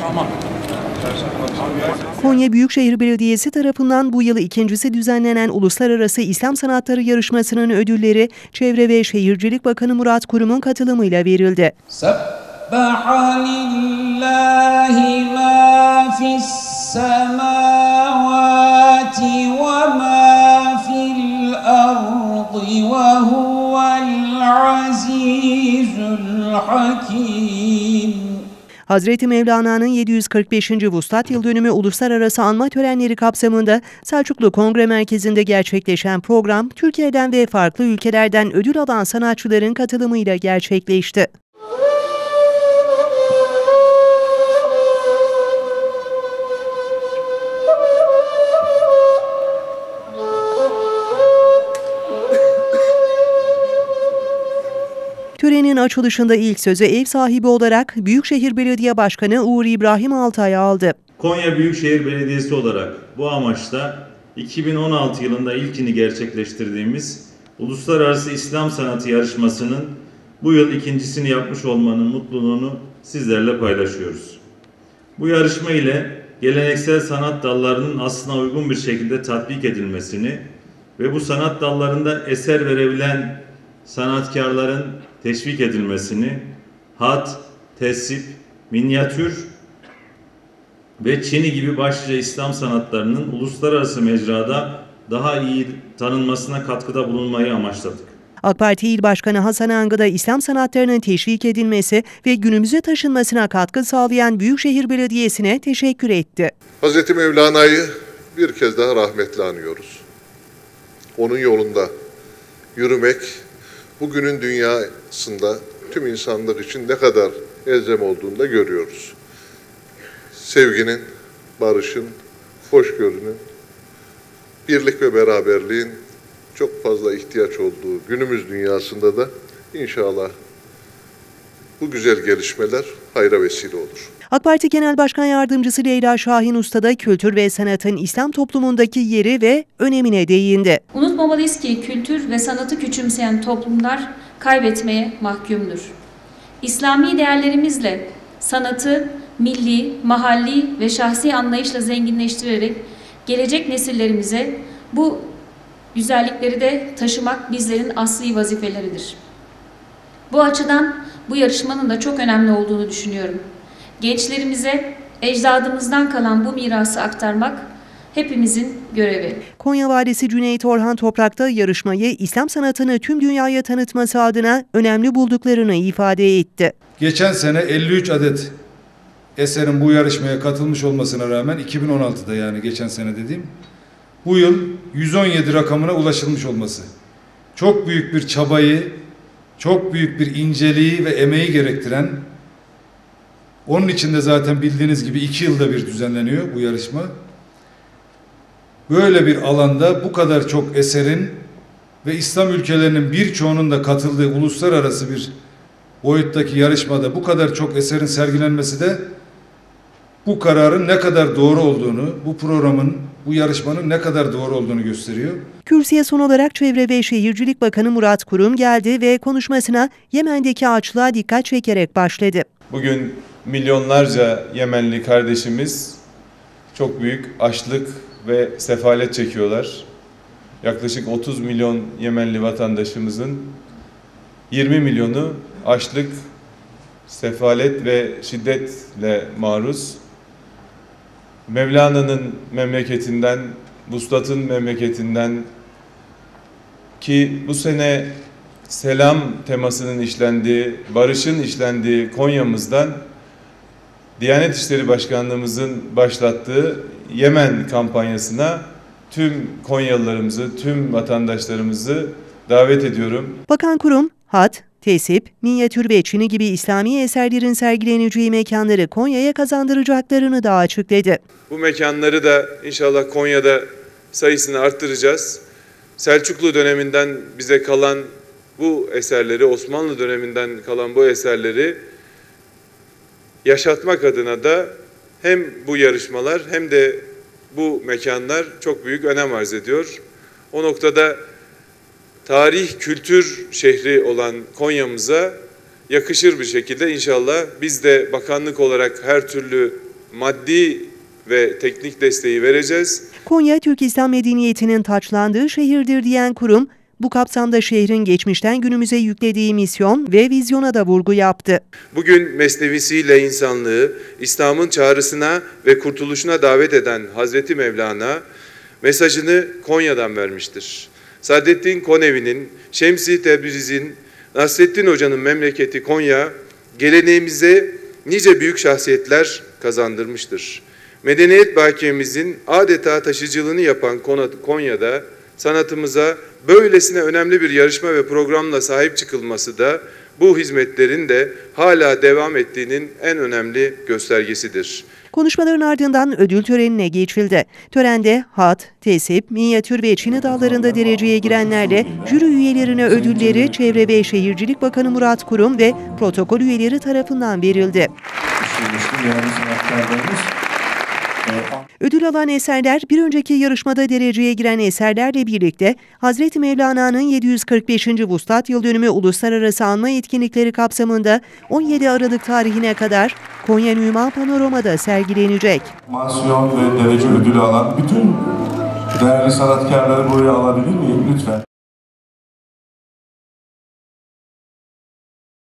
Tamam. Konya Büyükşehir Belediyesi tarafından bu yıl ikincisi düzenlenen Uluslararası İslam Sanatları Yarışması'nın ödülleri Çevre ve Şehircilik Bakanı Murat Kurum'un katılımıyla verildi. Hazreti Mevlana'nın 745. Vuslat Yıl Dönümü Uluslararası Anma Törenleri kapsamında Selçuklu Kongre Merkezi'nde gerçekleşen program, Türkiye'den ve farklı ülkelerden ödül alan sanatçıların katılımıyla gerçekleşti. Törenin açılışında ilk sözü ev sahibi olarak Büyükşehir Belediye Başkanı Uğur İbrahim Altay aldı. Konya Büyükşehir Belediyesi olarak bu amaçla 2016 yılında ilkini gerçekleştirdiğimiz Uluslararası İslam Sanatı Yarışması'nın bu yıl ikincisini yapmış olmanın mutluluğunu sizlerle paylaşıyoruz. Bu yarışma ile geleneksel sanat dallarının aslına uygun bir şekilde tatbik edilmesini ve bu sanat dallarında eser verebilen sanatkarların teşvik edilmesini, hat, tesip, minyatür ve çini gibi başlıca İslam sanatlarının uluslararası mecrada daha iyi tanınmasına katkıda bulunmayı amaçladık. AK Parti İl Başkanı Hasan Engi da İslam sanatlarının teşvik edilmesi ve günümüze taşınmasına katkı sağlayan Büyükşehir Belediyesi'ne teşekkür etti. Hazreti Mevlana'yı bir kez daha rahmetle anıyoruz. Onun yolunda yürümek, bugünün dünyasında tüm insanlar için ne kadar elzem olduğunu da görüyoruz. Sevginin, barışın, hoşgörünün, birlik ve beraberliğin çok fazla ihtiyaç olduğu günümüz dünyasında da inşallah bu güzel gelişmeler hayra vesile olur. AK Parti Genel Başkan Yardımcısı Leyla Şahin Usta da kültür ve sanatın İslam toplumundaki yeri ve önemine değindi. Unutmamalıyız ki kültür ve sanatı küçümseyen toplumlar kaybetmeye mahkumdur. İslami değerlerimizle sanatı milli, mahalli ve şahsi anlayışla zenginleştirerek gelecek nesillerimize bu güzellikleri de taşımak bizlerin asli vazifeleridir. Bu açıdan bu yarışmanın da çok önemli olduğunu düşünüyorum. Gençlerimize ecdadımızdan kalan bu mirası aktarmak hepimizin görevi. Konya Valisi Cüneyt Orhan Toprak da yarışmayı İslam sanatını tüm dünyaya tanıtması adına önemli bulduklarını ifade etti. Geçen sene 53 adet eserin bu yarışmaya katılmış olmasına rağmen 2016'da yani geçen sene dediğim bu yıl 117 rakamına ulaşılmış olması. Çok büyük bir çabayı, çok büyük bir inceliği ve emeği gerektiren, onun için de zaten bildiğiniz gibi 2 yılda bir düzenleniyor bu yarışma. Böyle bir alanda bu kadar çok eserin ve İslam ülkelerinin birçoğunun da katıldığı uluslararası bir boyuttaki yarışmada bu kadar çok eserin sergilenmesi de bu kararın ne kadar doğru olduğunu, bu programın, bu yarışmanın ne kadar doğru olduğunu gösteriyor. Kürsüye son olarak Çevre ve Şehircilik Bakanı Murat Kurum geldi ve konuşmasına Yemen'deki açlığa dikkat çekerek başladı. Bugün milyonlarca Yemenli kardeşimiz çok büyük açlık ve sefalet çekiyorlar. Yaklaşık 30 milyon Yemenli vatandaşımızın 20 milyonu açlık, sefalet ve şiddetle maruz. Mevlana'nın memleketinden, Vuslat'ın memleketinden ki bu sene selam temasının işlendiği, barışın işlendiği Konya'mızdan Diyanet İşleri Başkanlığımızın başlattığı Yemen kampanyasına tüm Konyalılarımızı, tüm vatandaşlarımızı davet ediyorum. Bakan Kurum, hat, tesip, minyatür ve çini gibi İslami eserlerin sergileneceği mekanları Konya'ya kazandıracaklarını da açıkladı. Bu mekanları da inşallah Konya'da sayısını arttıracağız. Selçuklu döneminden bize kalan bu eserleri, Osmanlı döneminden kalan bu eserleri yaşatmak adına da hem bu yarışmalar hem de bu mekanlar çok büyük önem arz ediyor. O noktada tarih, kültür şehri olan Konya'mıza yakışır bir şekilde inşallah biz de bakanlık olarak her türlü maddi ve teknik desteği vereceğiz. Konya, Türk İslam medeniyetinin taçlandığı şehirdir diyen kurum, bu kapsamda şehrin geçmişten günümüze yüklediği misyon ve vizyona da vurgu yaptı. Bugün mesnevisiyle insanlığı, İslam'ın çağrısına ve kurtuluşuna davet eden Hazreti Mevlana mesajını Konya'dan vermiştir. Saadettin Konevi'nin, Şemsi Tebriz'in, Nasrettin Hoca'nın memleketi Konya, geleneğimize nice büyük şahsiyetler kazandırmıştır. Medeniyet bakiyemizin adeta taşıcılığını yapan Konya'da sanatımıza böylesine önemli bir yarışma ve programla sahip çıkılması da bu hizmetlerin de hala devam ettiğinin en önemli göstergesidir. Konuşmaların ardından ödül törenine geçildi. Törende hat, tesip, minyatür ve Çini dallarında dereceye girenlerle jüri üyelerine ödülleri Çevre ve Şehircilik Bakanı Murat Kurum ve protokol üyeleri tarafından verildi. Ödül alan eserler bir önceki yarışmada dereceye giren eserlerle birlikte Hazreti Mevlana'nın 745. Vuslat Yıl Dönümü Uluslararası Anma Etkinlikleri kapsamında 17 Aralık tarihine kadar Konya Nüman Panorama'da sergilenecek. Mansiyon ve derece ödülü alan bütün değerli sanatkarları buraya alabilir miyim lütfen?